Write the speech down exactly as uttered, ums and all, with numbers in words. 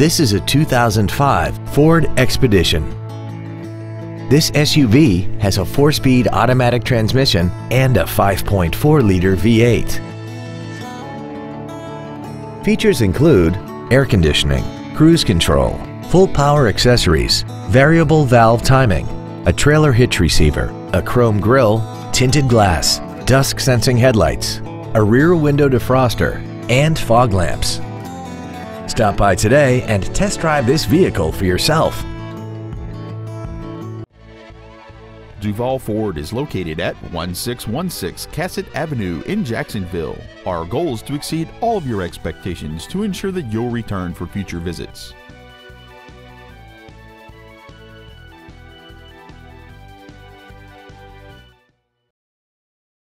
This is a two thousand five Ford Expedition. This S U V has a four-speed automatic transmission and a five point four liter V eight. Features include air conditioning, cruise control, full power accessories, variable valve timing, a trailer hitch receiver, a chrome grille, tinted glass, dusk sensing headlights, a rear window defroster, and fog lamps. Stop by today and test drive this vehicle for yourself. Duval Ford is located at one six one six Cassat Avenue in Jacksonville. Our goal is to exceed all of your expectations to ensure that you'll return for future visits.